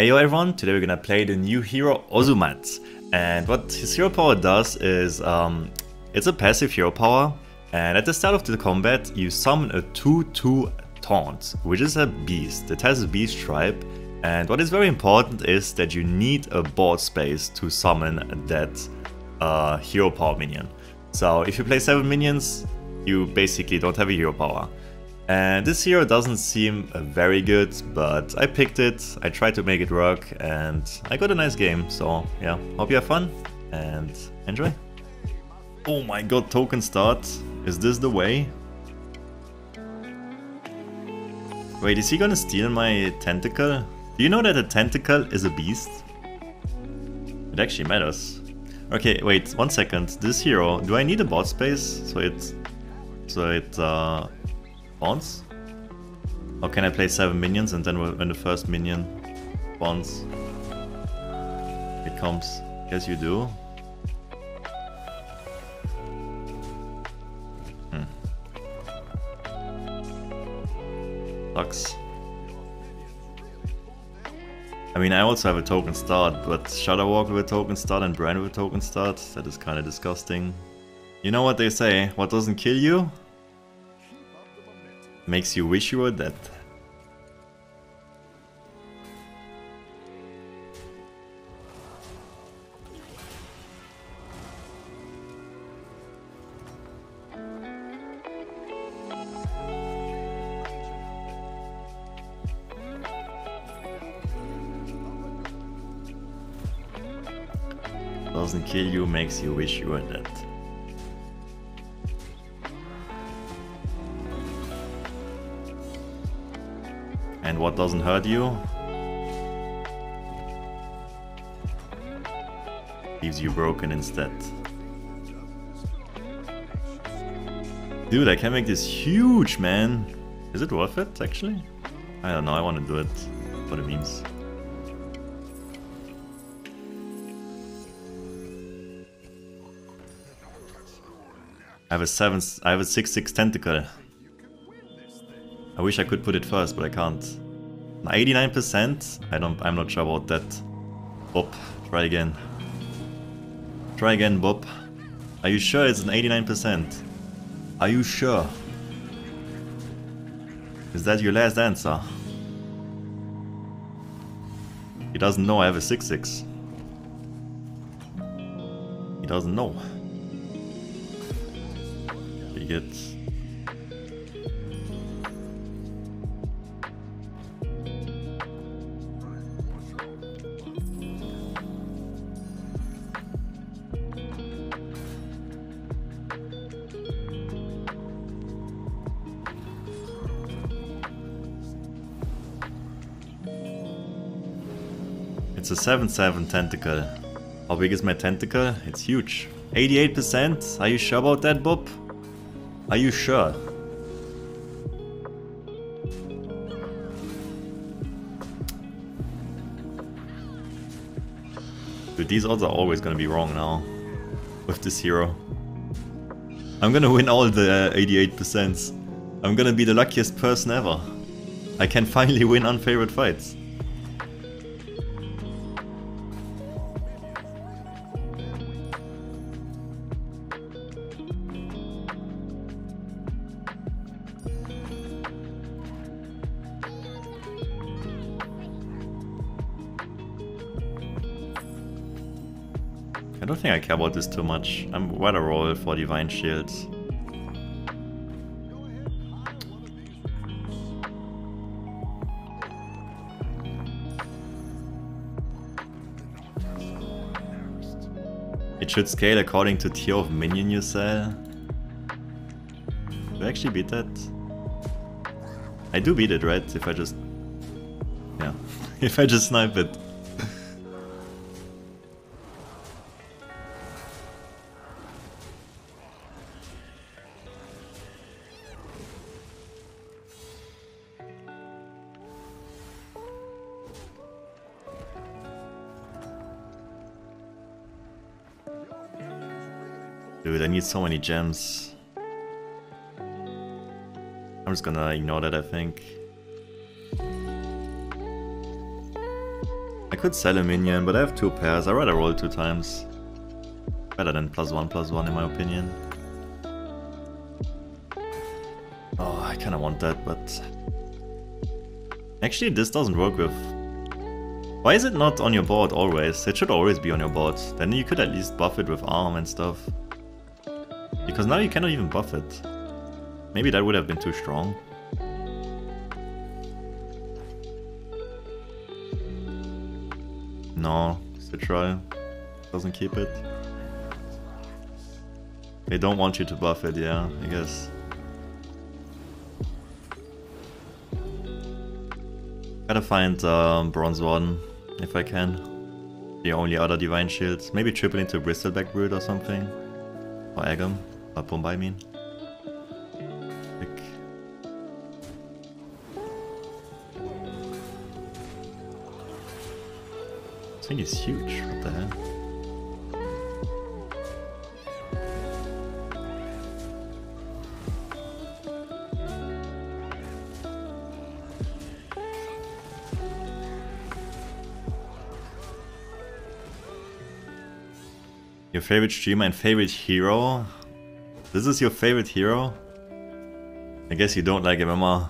Hey everyone, today we're gonna play the new hero Ozumat, and what his hero power does is it's a passive hero power, and at the start of the combat you summon a 2/2 Taunt, which is a beast that has a beast tribe, and what is very important is that you need a board space to summon that hero power minion. So if you play 7 minions, you basically don't have a hero power. And this hero doesn't seem very good, but I picked it, I tried to make it work, and I got a nice game. So yeah, hope you have fun and enjoy. Oh my god, token start. Is this the way? Wait, is he gonna steal my tentacle? Do you know that a tentacle is a beast? It actually matters. Okay, wait, 1 second. This hero, do I need a bot space? So it spawns? Or can I play 7 minions and then when the first minion spawns, it comes? Guess you do. Sucks. I mean, I also have a token start, but Shadow Walk with a token start and Brand with a token start, that is kinda disgusting. You know what they say, what doesn't kill you makes you wish you were dead. Doesn't kill you, makes you wish you were dead. And what doesn't hurt you leaves you broken instead. Dude, I can make this huge, man. Is it worth it, actually? I don't know, I want to do it for the memes. I have a 6/6 tentacle. I wish I could put it first, but I can't. 89%? I'm not sure about that. Bob, try again. Try again, Bob. Are you sure it's an 89%? Are you sure? Is that your last answer? He doesn't know I have a 6/6. He doesn't know. He gets... It's a 7/7 tentacle. How big is my tentacle? It's huge. 88%? Are you sure about that, Bob? Are you sure? Dude, these odds are always gonna be wrong now. With this hero. I'm gonna win all the 88%. I'm gonna be the luckiest person ever. I can finally win unfavored fights. I don't think I care about this too much. I'm rather roll for Divine Shield. It should scale according to tier of minion you sell. Do I actually beat that? I do beat it, right? If I just... yeah. If I just snipe it. Dude, I need so many gems. I'm just gonna ignore that, I think. I could sell a minion, but I have two pairs. I'd rather roll two times. Better than +1/+1 in my opinion. Oh, I kinda want that, but... actually, this doesn't work with... why is it not on your board always? It should always be on your board. Then you could at least buff it with arm and stuff. Because now you cannot even buff it. Maybe that would have been too strong. No, Citra doesn't keep it. They don't want you to buff it, yeah, I guess. Gotta find Bronze Warden, if I can. The only other Divine Shields. Maybe triple into Bristleback Brood or something. Or Agam, or Bombay, I mean. Like... this thing is huge, what the hell? Your favorite streamer and favorite hero? This is your favorite hero? I guess you don't like MMR.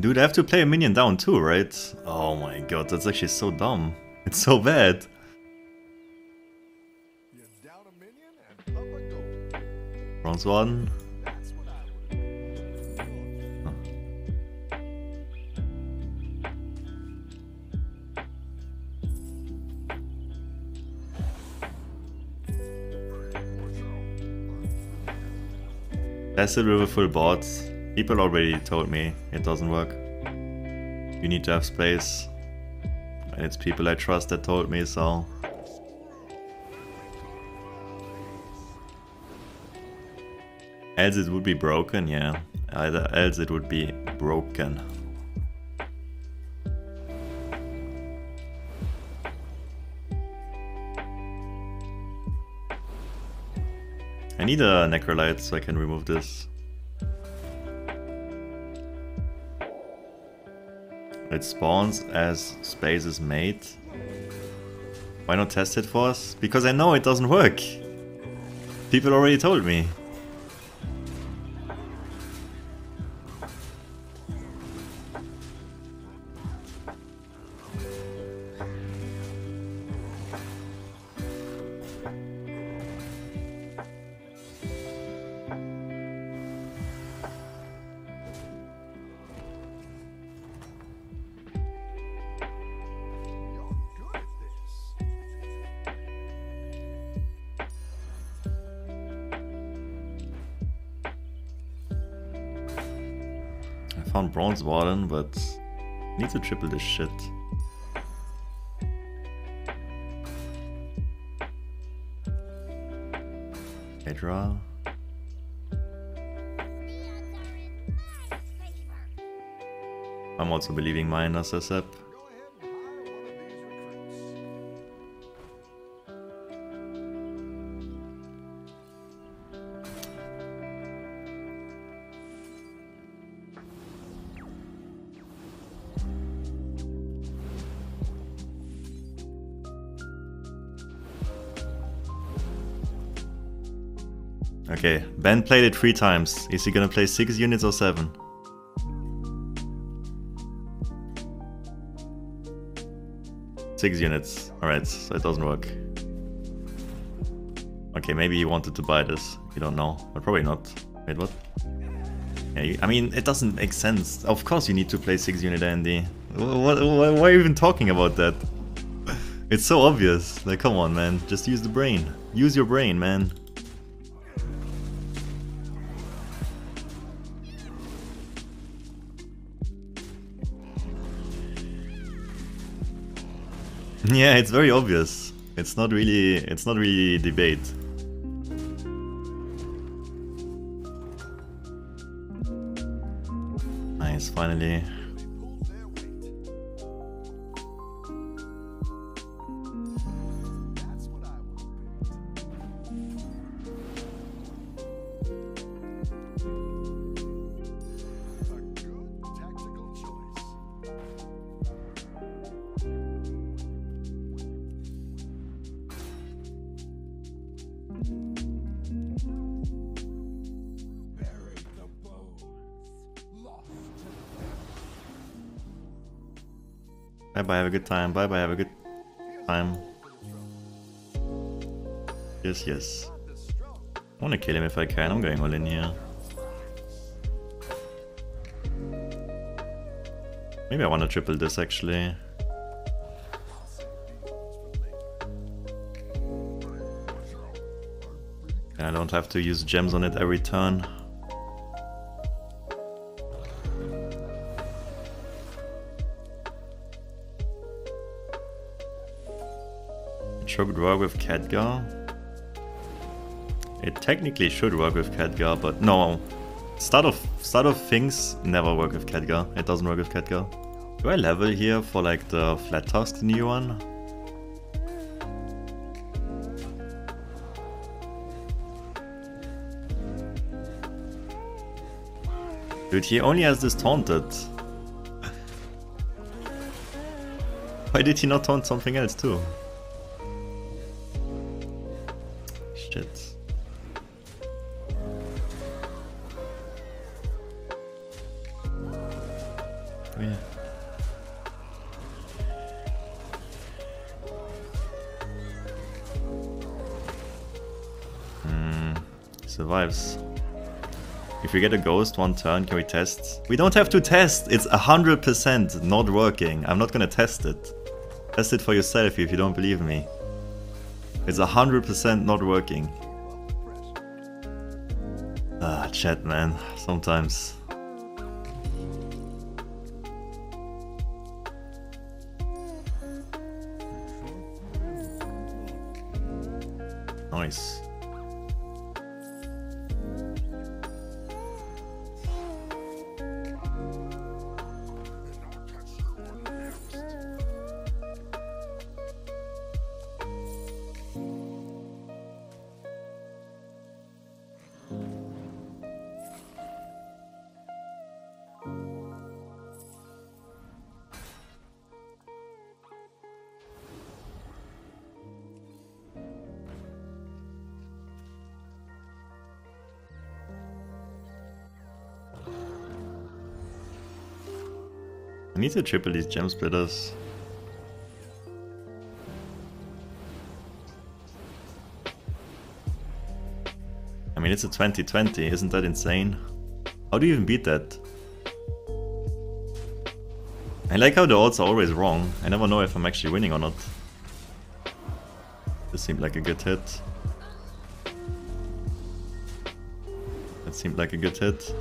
Dude, I have to play a minion down too, right? Oh my god, that's actually so dumb. It's so bad. Bronze Warden. Huh. That's it with a full board. People already told me it doesn't work. You need to have space. And it's people I trust that told me, so... else it would be broken, yeah. Either else it would be broken. I need a necrolyte so I can remove this. It spawns as space is made. Why not test it for us? Because I know it doesn't work. People already told me. Found Bronze Warden, but need to triple this shit. Hydra. I'm also believing mine as a sep. Okay, Ben played it 3 times. Is he gonna play 6 units or 7? Six units. Alright, so it doesn't work. Okay, maybe he wanted to buy this. You don't know. But probably not. Wait, what? Yeah, I mean, it doesn't make sense. Of course you need to play 6 unit Andy. Why are you even talking about that? It's so obvious. Like, come on, man. Just use the brain. Use your brain, man. Yeah, it's very obvious. It's not really debate. Nice, finally. Bye-bye, have a good time. Bye-bye, have a good time. Yes, yes. I want to kill him if I can. I'm going all in here. Maybe I want to triple this, actually. And I don't have to use gems on it every turn. It should work with Khadgar. It technically should work with Khadgar, but no. Start of things never work with Khadgar. It doesn't work with Khadgar. Do I level here for like the flat task, the new one? Dude, he only has this taunted. Why did he not taunt something else too? Shit. Survives. If we get a ghost one turn, can we test? We don't have to test! It's 100% not working. I'm not gonna test it. Test it for yourself if you don't believe me. It's 100% not working. Ah, chat, man. Sometimes. Nice. I need to triple these gem splitters. I mean, it's a 20/20, isn't that insane? How do you even beat that? I like how the odds are always wrong. I never know if I'm actually winning or not. This seemed like a good hit. That seemed like a good hit.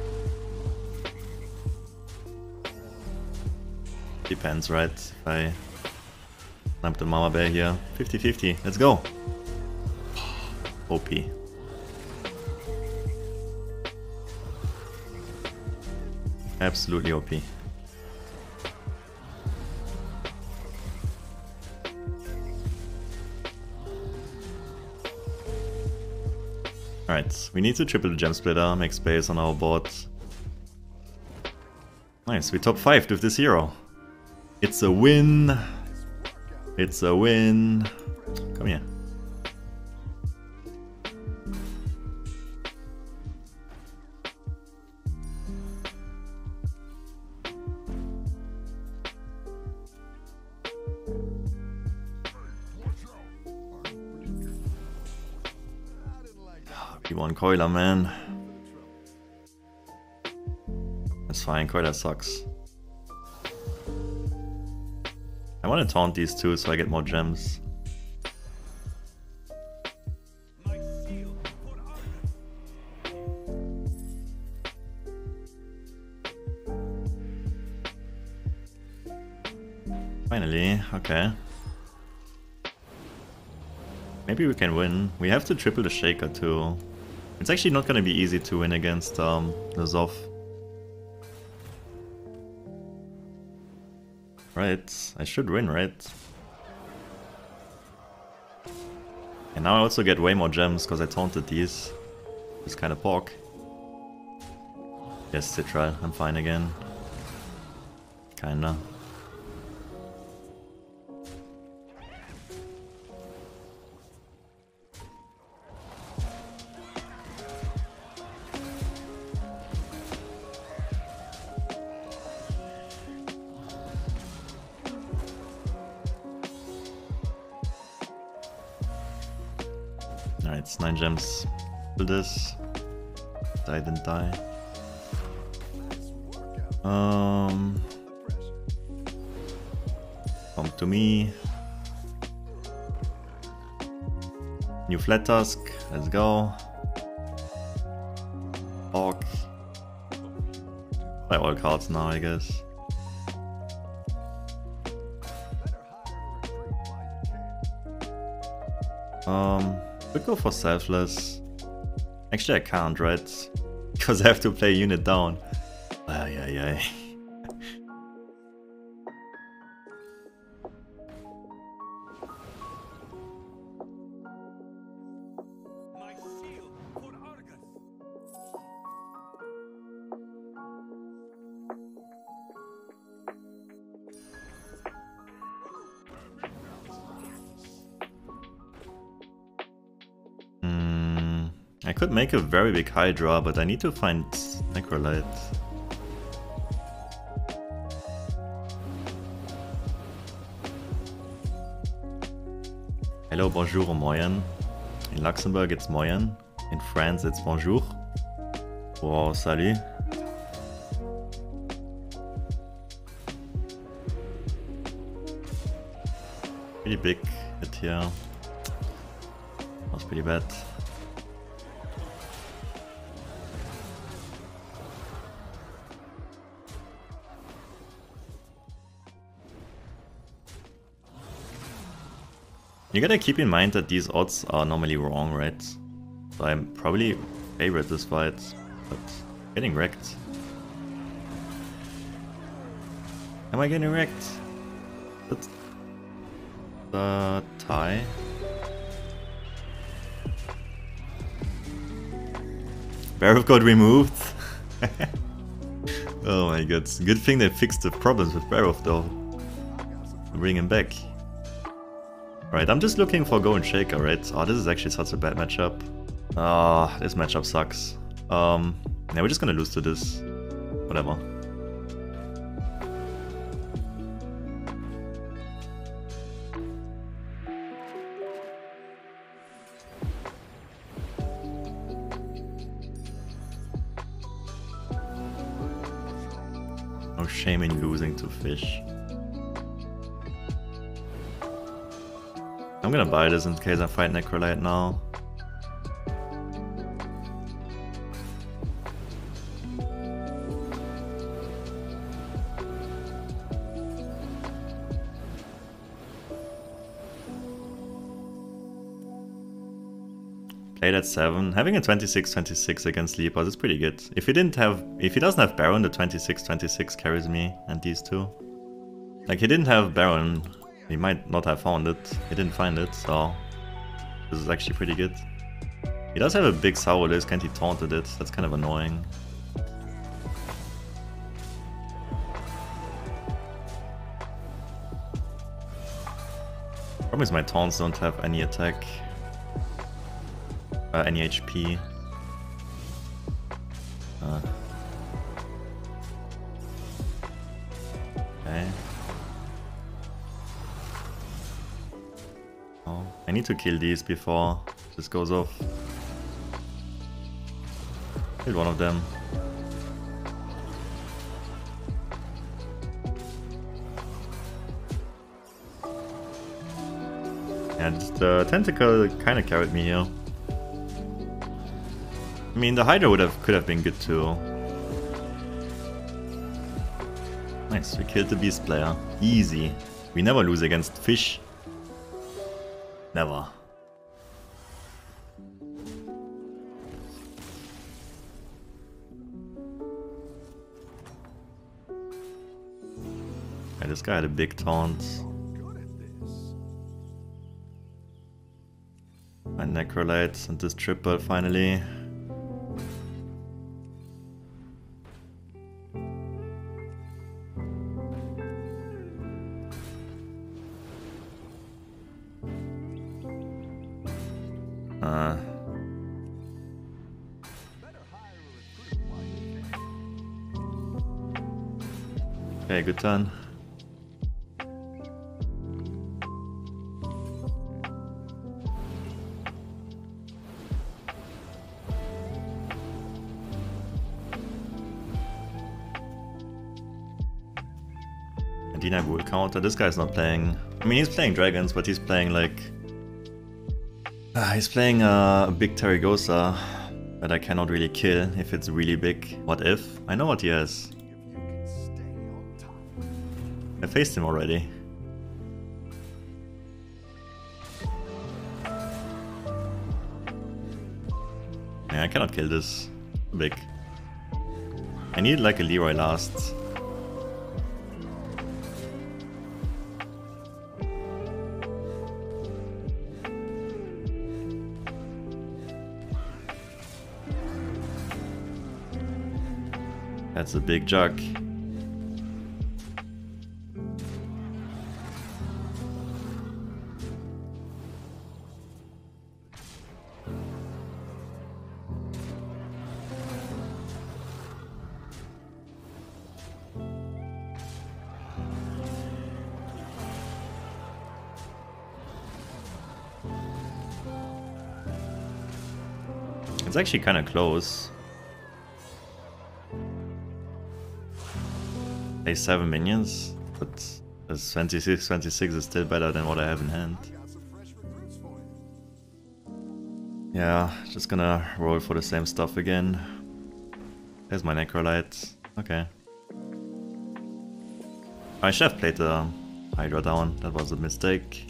Depends, right? If I snap the mama bear here. 50-50, let's go! OP. Absolutely OP. Alright, we need to triple the gem splitter, make space on our board. Nice, we top 5 with this hero. It's a win! It's a win! Come here. P1 Coiler, man. That's fine, Coiler sucks. I want to taunt these two so I get more gems. Finally, okay. Maybe we can win. We have to triple the Shaker too. It's actually not going to be easy to win against the Zoth. Right, I should win, right? And now I also get way more gems because I taunted these. It's kind of pork. Yes, Citral, I'm fine again. Kinda. Alright, it's 9 gems. Do this. Die, didn't die. Come to me. New flat task. Let's go. Walk. Play all cards now, I guess. Could go for selfless. Actually, I can't, right? Because I have to play unit down. Ay, ay, ay. I could make a very big Hydra, but I need to find Necrolite. Hello, bonjour, moyen. In Luxembourg it's moyen. In France it's bonjour. Oh, salut. Pretty big hit here. That was pretty bad. You gotta keep in mind that these odds are normally wrong, right? So I'm probably favorite this fight, but getting wrecked. Am I getting wrecked? That's the tie. Baroth got removed. Oh my god. Good thing they fixed the problems with Baroth though. Bring him back. Right, I'm just looking for Go and Shaker, right? Oh, this is actually such a bad matchup. Ah, this matchup sucks. Yeah, we're just gonna lose to this. Whatever. No shame in losing to fish. I'm gonna buy this in case I fight Necrolite now. Played at 7. Having a 26-26 against Leapos is pretty good. If he doesn't have Baron, the 26-26 carries me and these two. Like he didn't have Baron. He might not have found it. He didn't find it, so this is actually pretty good. He does have a big Sourless, can't he taunted it? That's kind of annoying. Problem is my taunts don't have any attack. Any HP. Okay. I need to kill these before this goes off. Kill one of them. And the Tentacle kinda carried me here. I mean the Hydra could have been good too. Nice, we killed the Beast player. Easy. We never lose against fish. Never. Yeah, this guy had a big taunt. My Necrolites and this triple finally. Okay, good turn. Adina will counter. This guy's not playing... I mean, he's playing dragons, but he's playing like... he's playing a big Tarecgosa that I cannot really kill if it's really big. What if? I know what he has. I faced him already. Yeah, I cannot kill this. Big. I need like a Leroy last. That's a big jug. It's actually kind of close. Play 7 minions, but 26 is still better than what I have in hand. Yeah, just gonna roll for the same stuff again. There's my Necrolite. Okay. I should have played the Hydra down, that was a mistake.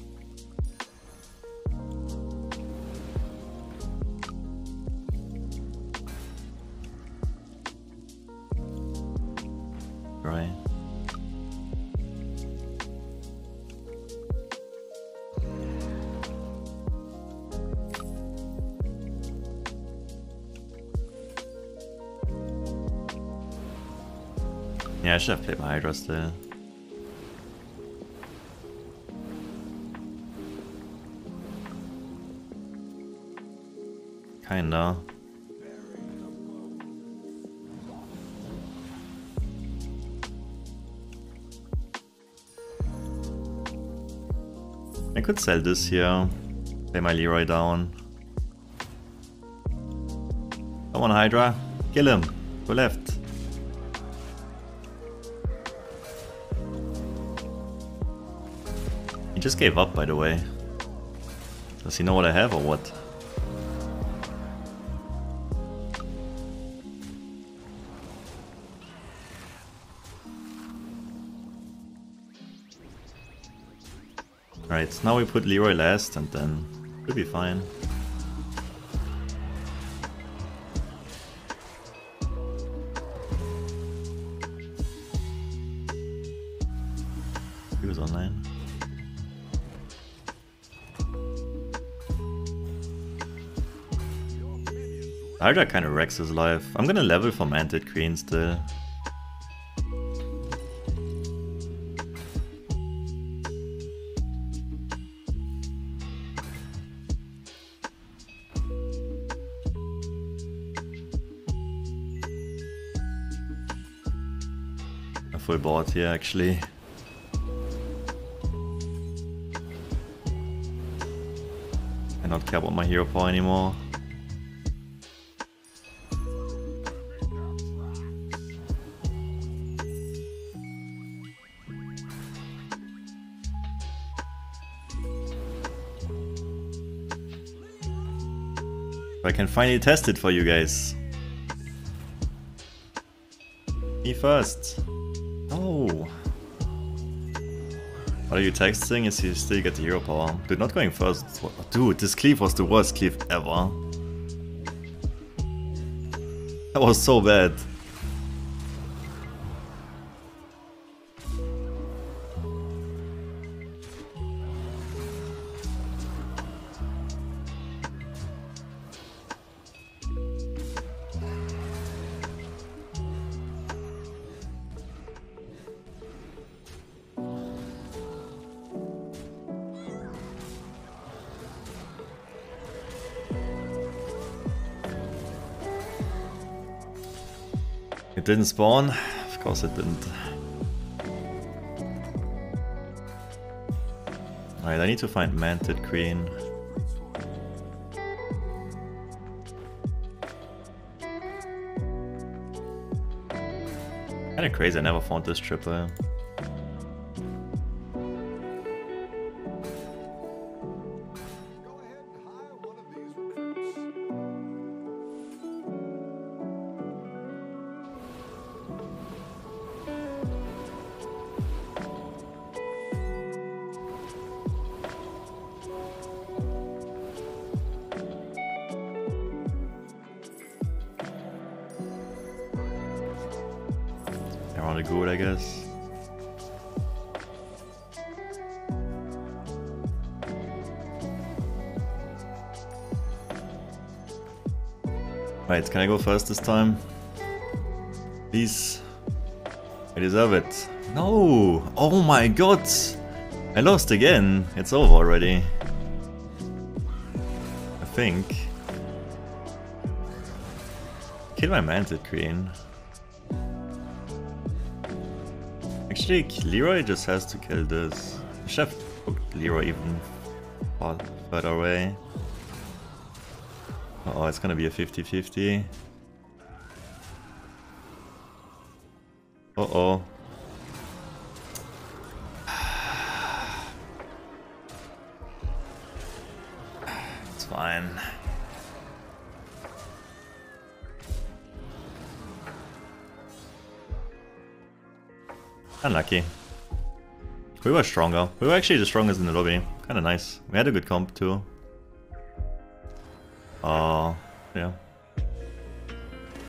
Yeah, I should have played my Hydras there. Kinda. I could sell this here. Play my Leroy down. Come on, Hydra. Kill him. Go left. He just gave up, by the way. Does he know what I have or what? Alright, now we put Leroy last and then we'll be fine. He was online. Hydra kind of wrecks his life. I'm gonna level for Mantid Queen still. A full board here actually. I don't care about my hero power anymore. I can finally test it for you guys. Me first. Oh. What are you texting? Is he still get the hero power? Dude, not going first. Dude, this cleave was the worst cleave ever. That was so bad. It didn't spawn? Of course it didn't. Alright, I need to find Mantid Queen. Kinda crazy I never found this triple. of gold, I guess. Right, can I go first this time? Please. I deserve it. No! Oh my god! I lost again. It's over already. I think. Kill my Mantid Queen. Actually, Leroy just has to kill this. I should have put Leroy even further away. Oh, it's gonna be a 50-50. Uh-oh. It's fine. Unlucky. We were stronger. We were actually the strongest in the lobby. Kinda nice. We had a good comp too. Yeah.